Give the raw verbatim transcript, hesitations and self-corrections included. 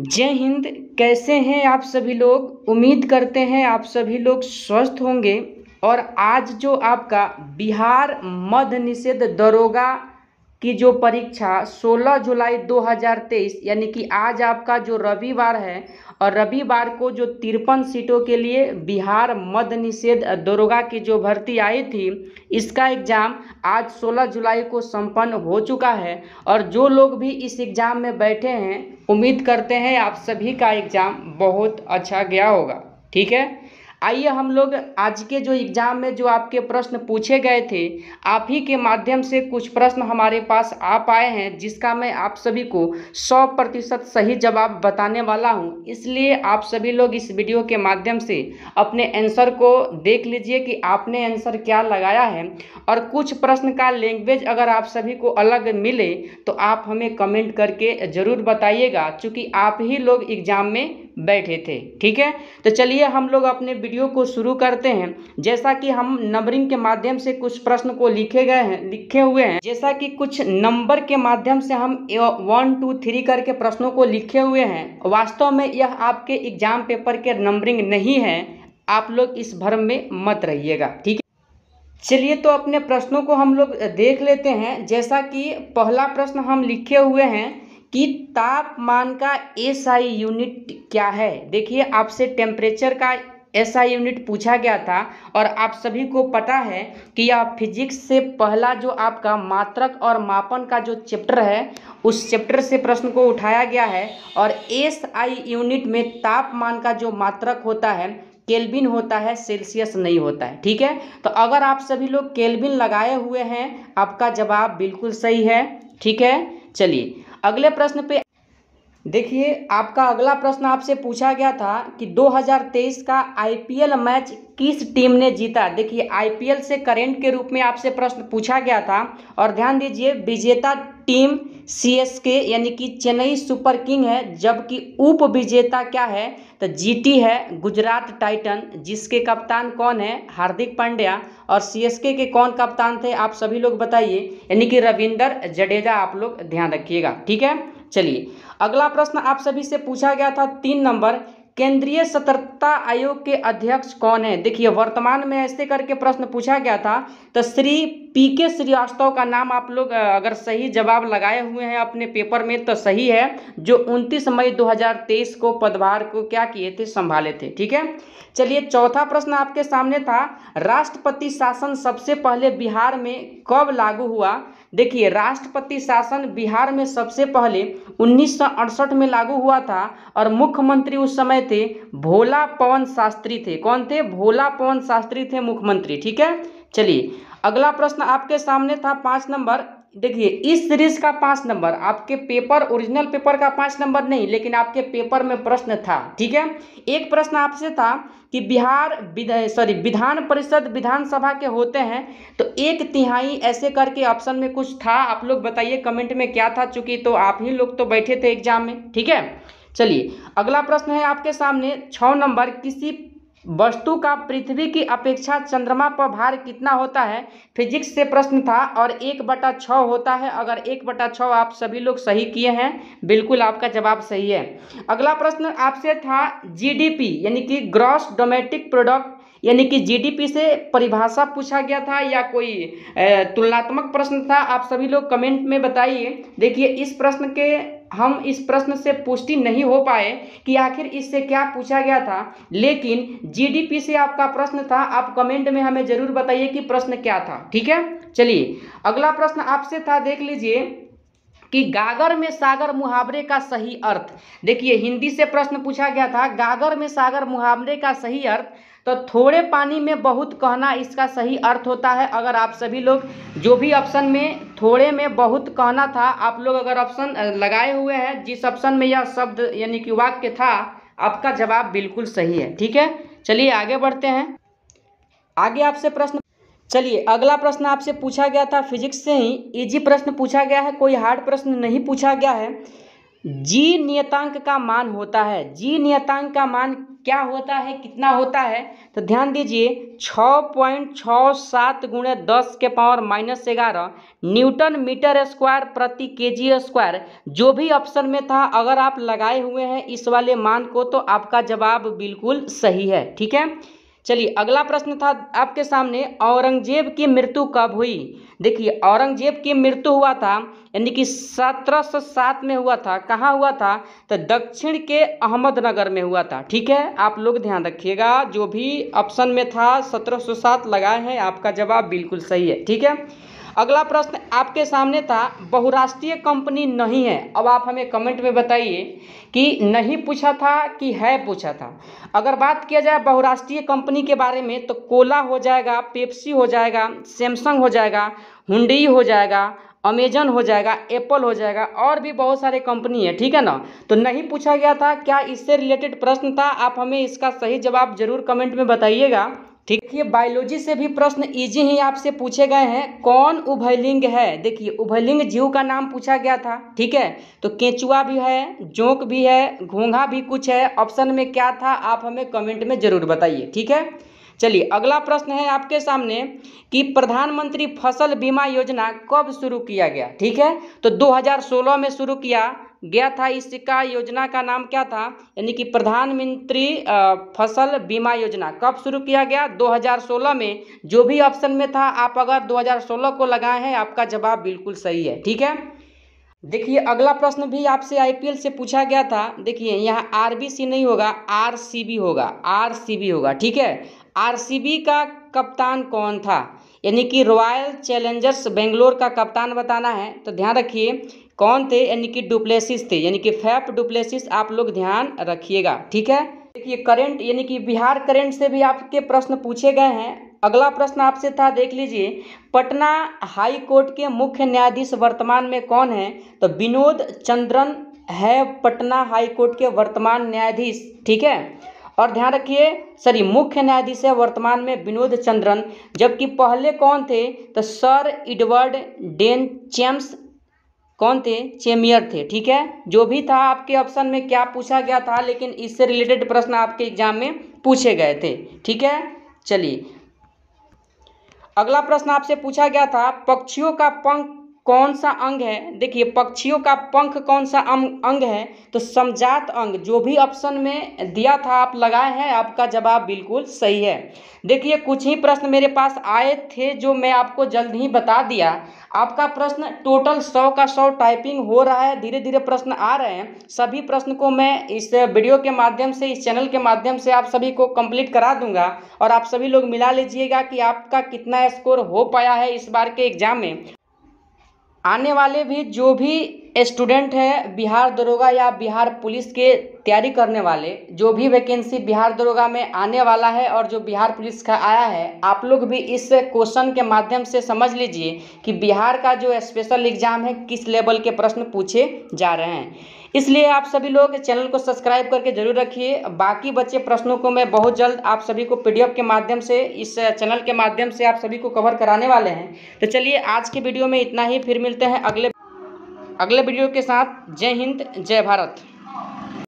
जय हिंद। कैसे हैं आप सभी लोग। उम्मीद करते हैं आप सभी लोग स्वस्थ होंगे। और आज जो आपका बिहार मध्य निषेध दरोगा की जो परीक्षा सोलह जुलाई दो हज़ार तेईस यानी कि आज आपका जो रविवार है और रविवार को जो तिरपन सीटों के लिए बिहार मध्य निषेध दरोगा की जो भर्ती आई थी इसका एग्ज़ाम आज सोलह जुलाई को संपन्न हो चुका है। और जो लोग भी इस एग्ज़ाम में बैठे हैं उम्मीद करते हैं आप सभी का एग्ज़ाम बहुत अच्छा गया होगा। ठीक है, आइए हम लोग आज के जो एग्ज़ाम में जो आपके प्रश्न पूछे गए थे आप ही के माध्यम से कुछ प्रश्न हमारे पास आ पाए हैं जिसका मैं आप सभी को सौ प्रतिशत सही जवाब बताने वाला हूं। इसलिए आप सभी लोग इस वीडियो के माध्यम से अपने आंसर को देख लीजिए कि आपने आंसर क्या लगाया है। और कुछ प्रश्न का लैंग्वेज अगर आप सभी को अलग मिले तो आप हमें कमेंट करके ज़रूर बताइएगा, चूँकि आप ही लोग एग्ज़ाम में बैठे थे। ठीक है, तो चलिए हम लोग अपने वीडियो को शुरू करते हैं। जैसा कि हम नंबरिंग के माध्यम से कुछ प्रश्न को लिखे गए हैं लिखे हुए हैं जैसा कि कुछ नंबर के माध्यम से हम वन टू थ्री करके प्रश्नों को लिखे हुए हैं। वास्तव में यह आपके एग्जाम पेपर के नंबरिंग नहीं है, आप लोग इस भ्रम में मत रहिएगा। ठीक है, चलिए तो अपने प्रश्नों को हम लोग देख लेते हैं। जैसा कि पहला प्रश्न हम लिखे हुए हैं कि तापमान का एसआई यूनिट क्या है। देखिए, आपसे टेम्परेचर का एसआई यूनिट पूछा गया था और आप सभी को पता है कि यह फिजिक्स से पहला जो आपका मात्रक और मापन का जो चैप्टर है उस चैप्टर से प्रश्न को उठाया गया है। और एसआई यूनिट में तापमान का जो मात्रक होता है केल्विन होता है, सेल्सियस नहीं होता है। ठीक है, तो अगर आप सभी लोग केल्विन लगाए हुए हैं आपका जवाब बिल्कुल सही है। ठीक है, चलिए अगले प्रश्न पे देखिए। आपका अगला प्रश्न आपसे पूछा गया था कि दो हज़ार तेईस का आईपीएल मैच किस टीम ने जीता। देखिए, आईपीएल से करंट के रूप में आपसे प्रश्न पूछा गया था और ध्यान दीजिए विजेता टीम सीएसके यानी कि चेन्नई सुपर किंग है, जबकि उप विजेता क्या है तो जीटी है, गुजरात टाइटन, जिसके कप्तान कौन है हार्दिक पांड्या। और सीएसके के कौन कप्तान थे आप सभी लोग बताइए, यानी कि रविंद्र जडेजा। आप लोग ध्यान रखिएगा। ठीक है, चलिए अगला प्रश्न आप सभी से पूछा गया था तीन नंबर, केंद्रीय सतर्कता आयोग के अध्यक्ष कौन है। देखिए, वर्तमान में ऐसे करके प्रश्न पूछा गया था तो श्री पीके श्रीवास्तव का नाम आप लोग अगर सही जवाब लगाए हुए हैं अपने पेपर में तो सही है, जो उनतीस मई दो हज़ार तेईस को पदभार को क्या किए थे, संभाले थे। ठीक है, चलिए चौथा प्रश्न आपके सामने था, राष्ट्रपति शासन सबसे पहले बिहार में कब लागू हुआ। देखिए, राष्ट्रपति शासन बिहार में सबसे पहले उन्नीस सौ अड़सठ में लागू हुआ था और मुख्यमंत्री उस समय थे भोला पवन शास्त्री थे। कौन थे? भोला पवन शास्त्री थे मुख्यमंत्री। ठीक है, चलिए अगला प्रश्न आपके सामने था पाँच नंबर। देखिए, इस सीरीज का पाँच नंबर आपके पेपर ओरिजिनल पेपर का पाँच नंबर नहीं, लेकिन आपके पेपर में प्रश्न था। ठीक है, एक प्रश्न आपसे था कि बिहार सॉरी विधान परिषद विधानसभा के होते हैं तो एक तिहाई ऐसे करके ऑप्शन में कुछ था। आप लोग बताइए कमेंट में क्या था, चूंकि तो आप ही लोग तो बैठे थे एग्जाम में। ठीक है, चलिए अगला प्रश्न है आपके सामने छः नंबर, किसी वस्तु का पृथ्वी की अपेक्षा चंद्रमा पर भार कितना होता है। फिजिक्स से प्रश्न था और एक बटा छः होता है। अगर एक बटा छः आप सभी लोग सही किए हैं, बिल्कुल आपका जवाब सही है। अगला प्रश्न आपसे था जीडीपी यानी कि ग्रॉस डोमेस्टिक प्रोडक्ट, यानी कि जीडीपी से परिभाषा पूछा गया था या कोई तुलनात्मक प्रश्न था, आप सभी लोग कमेंट में बताइए। देखिए, इस प्रश्न के हम इस प्रश्न से पुष्टि नहीं हो पाए कि आखिर इससे क्या पूछा गया था, लेकिन जीडीपी से आपका प्रश्न था। आप कमेंट में हमें ज़रूर बताइए कि प्रश्न क्या था। ठीक है, चलिए अगला प्रश्न आपसे था, देख लीजिए कि गागर में सागर मुहावरे का सही अर्थ। देखिए, हिंदी से प्रश्न पूछा गया था गागर में सागर मुहावरे का सही अर्थ, तो थोड़े पानी में बहुत कहना इसका सही अर्थ होता है। अगर आप सभी लोग जो भी ऑप्शन में थोड़े में बहुत कहना था आप लोग अगर ऑप्शन लगाए हुए हैं जिस ऑप्शन में यह शब्द यानी कि वाक्य था, आपका जवाब बिल्कुल सही है। ठीक है, चलिए आगे बढ़ते हैं। आगे आपसे प्रश्न चलिए अगला प्रश्न आपसे पूछा गया था फिजिक्स से ही, इजी प्रश्न पूछा गया है, कोई हार्ड प्रश्न नहीं पूछा गया है। जी नियतांक का मान होता है, जी नियतांक का मान क्या होता है, कितना होता है, तो ध्यान दीजिए छः पॉइंट छः सात गुणे दस के पावर माइनस ग्यारह न्यूटन मीटर स्क्वायर प्रति केजी स्क्वायर, जो भी ऑप्शन में था अगर आप लगाए हुए हैं इस वाले मान को तो आपका जवाब बिल्कुल सही है। ठीक है, चलिए अगला प्रश्न था आपके सामने, औरंगजेब की मृत्यु कब हुई। देखिए औरंगजेब की मृत्यु हुआ था यानी कि सत्रह सौ सात में हुआ था। कहाँ हुआ था, तो दक्षिण के अहमदनगर में हुआ था। ठीक है, आप लोग ध्यान रखिएगा, जो भी ऑप्शन में था सत्रह सौ सात लगाए हैं, आपका जवाब बिल्कुल सही है। ठीक है, अगला प्रश्न आपके सामने था, बहुराष्ट्रीय कंपनी नहीं है। अब आप हमें कमेंट में बताइए कि नहीं पूछा था कि है पूछा था। अगर बात किया जाए बहुराष्ट्रीय कंपनी के बारे में तो कोला हो जाएगा, पेप्सी हो जाएगा, सैमसंग हो जाएगा, हुंडई हो जाएगा, अमेजन हो जाएगा, एप्पल हो जाएगा, और भी बहुत सारे कंपनी है। ठीक है ना, तो नहीं पूछा गया था क्या, इससे रिलेटेड प्रश्न था। आप हमें इसका सही जवाब जरूर कमेंट में बताइएगा। ठीक है, बायोलॉजी से भी प्रश्न इजी ही आपसे पूछे गए हैं। कौन उभयलिंग है, देखिए उभयलिंग जीव का नाम पूछा गया था। ठीक है, तो केंचुआ भी है, जोंक भी है, घोंघा भी कुछ है, ऑप्शन में क्या था आप हमें कमेंट में जरूर बताइए। ठीक है, चलिए अगला प्रश्न है आपके सामने कि प्रधानमंत्री फसल बीमा योजना कब शुरू किया गया। ठीक है, तो दो हज़ार सोलह में शुरू किया गया था। इसका योजना का नाम क्या था, यानी कि प्रधानमंत्री फसल बीमा योजना कब शुरू किया गया, दो हज़ार सोलह में। जो भी ऑप्शन में था आप अगर दो हज़ार सोलह को लगाए हैं, आपका जवाब बिल्कुल सही है। ठीक है, देखिए अगला प्रश्न भी आपसे आईपीएल से पूछा गया था। देखिए यहाँ आरबीसी नहीं होगा, आरसीबी होगा, आरसीबी होगा। ठीक है, आरसीबी का कप्तान कौन था, यानी कि रॉयल चैलेंजर्स बेंगलोर का कप्तान बताना है। तो ध्यान रखिए कौन थे, यानी कि डुप्लेसिस थे, यानी कि फैफ डुप्लेसिस, आप लोग ध्यान रखिएगा। ठीक है, देखिए करंट यानी कि बिहार करंट से भी आपके प्रश्न पूछे गए हैं। अगला प्रश्न आपसे था, देख लीजिए, पटना हाई कोर्ट के मुख्य न्यायाधीश वर्तमान में कौन है, तो विनोद चंद्रन है पटना हाई कोर्ट के वर्तमान न्यायाधीश। ठीक है, और ध्यान रखिए सॉरी मुख्य न्यायाधीश है वर्तमान में विनोद चंद्रन, जबकि पहले कौन थे, तो सर इडवर्ड डेन चेम्स कौन थे, चेमियर थे। ठीक है, जो भी था आपके ऑप्शन में क्या पूछा गया था, लेकिन इससे रिलेटेड प्रश्न आपके एग्जाम में पूछे गए थे। ठीक है, चलिए अगला प्रश्न आपसे पूछा गया था, पक्षियों का पंख कौन सा अंग है। देखिए पक्षियों का पंख कौन सा अंग है, तो समजात अंग, जो भी ऑप्शन में दिया था आप लगाए हैं, आपका जवाब बिल्कुल सही है। देखिए कुछ ही प्रश्न मेरे पास आए थे जो मैं आपको जल्द ही बता दिया। आपका प्रश्न टोटल सौ का सौ टाइपिंग हो रहा है, धीरे धीरे प्रश्न आ रहे हैं। सभी प्रश्न को मैं इस वीडियो के माध्यम से, इस चैनल के माध्यम से आप सभी को कंप्लीट करा दूंगा, और आप सभी लोग मिला लीजिएगा कि आपका कितना स्कोर हो पाया है इस बार के एग्जाम में। आने वाले भी जो भी स्टूडेंट है बिहार दरोगा या बिहार पुलिस के तैयारी करने वाले, जो भी वैकेंसी बिहार दरोगा में आने वाला है और जो बिहार पुलिस का आया है, आप लोग भी इस क्वेश्चन के माध्यम से समझ लीजिए कि बिहार का जो स्पेशल एग्जाम है किस लेवल के प्रश्न पूछे जा रहे हैं। इसलिए आप सभी लोग चैनल को सब्सक्राइब करके जरूर रखिए। बाकी बचे प्रश्नों को मैं बहुत जल्द आप सभी को पीडीएफ के माध्यम से, इस चैनल के माध्यम से आप सभी को कवर कराने वाले हैं। तो चलिए आज के वीडियो में इतना ही, फिर मिलते हैं अगले अगले वीडियो के साथ। जय हिंद, जय भारत।